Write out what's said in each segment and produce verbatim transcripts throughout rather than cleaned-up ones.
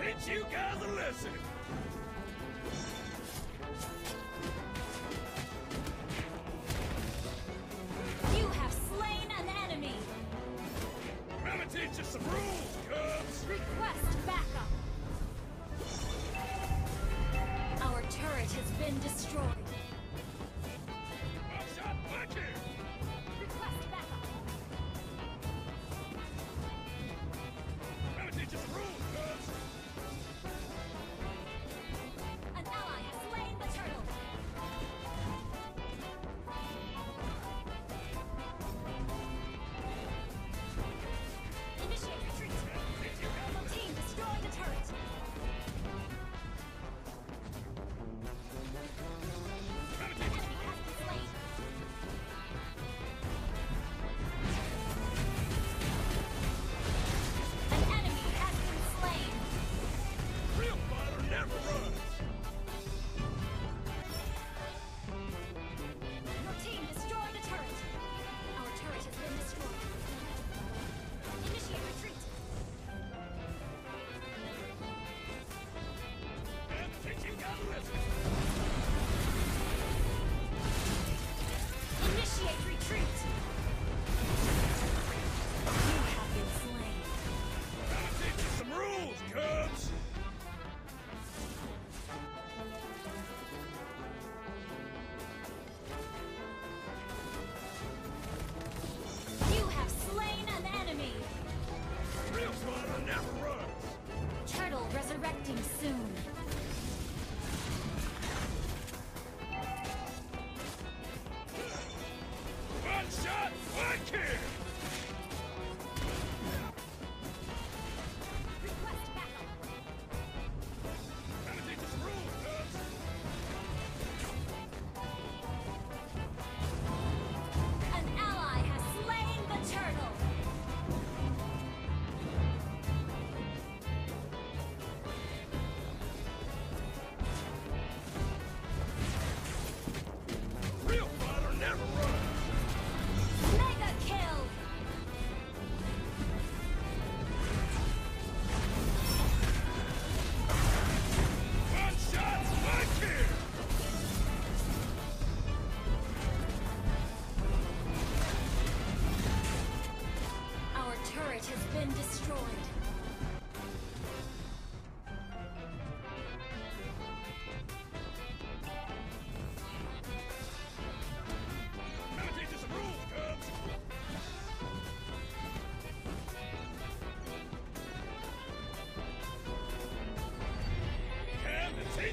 Teach you guys a lesson! You have slain an enemy! I'm gonna teach you some rules, cubs! Request backup! Our turret has been destroyed! We'll be right back.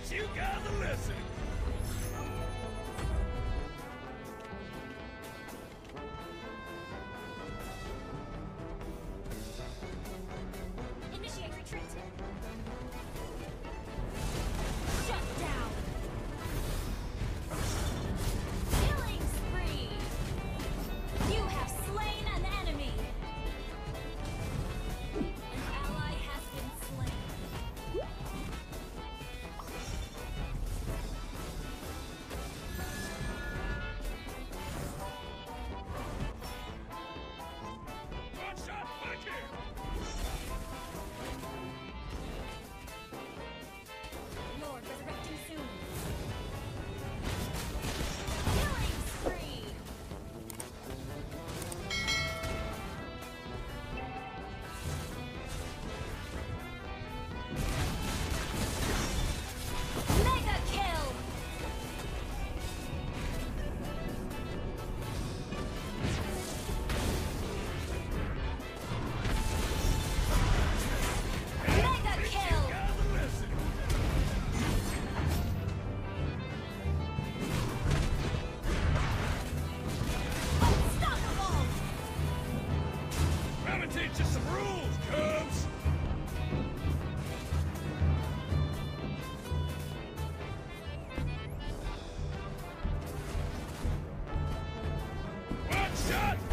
that you guys are listening.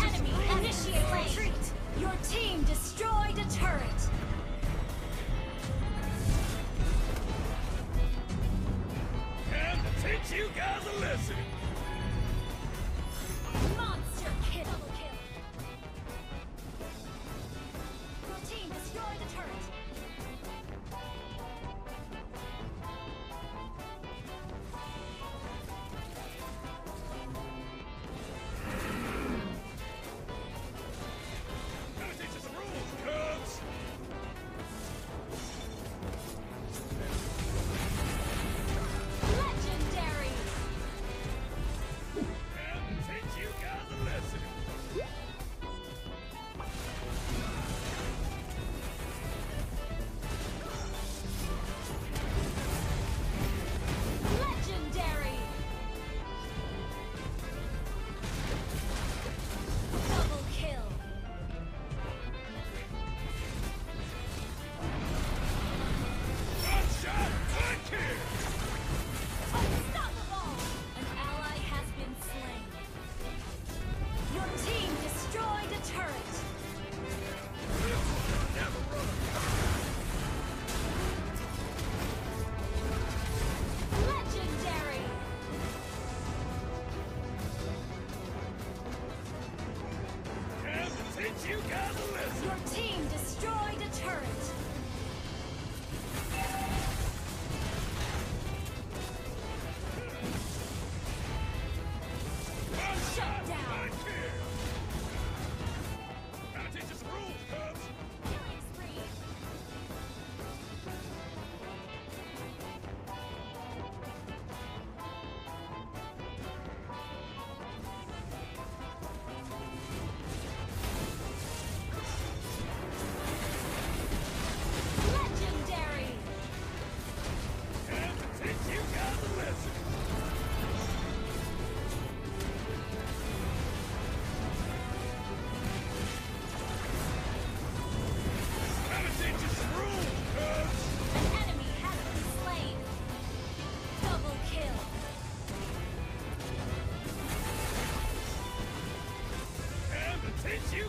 Enemy initiate retreat! Your team destroyed a turret! Time to teach you guys a lesson! Monster kill! Double kill! Your team destroyed a turret! You guys are listening. Your team destroyed a turret. Shut down. Gotta teach us the rules, cubs. Killing spree. You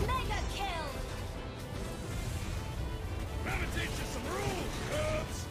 Mega kill. Gotta teach you some rules, cubs.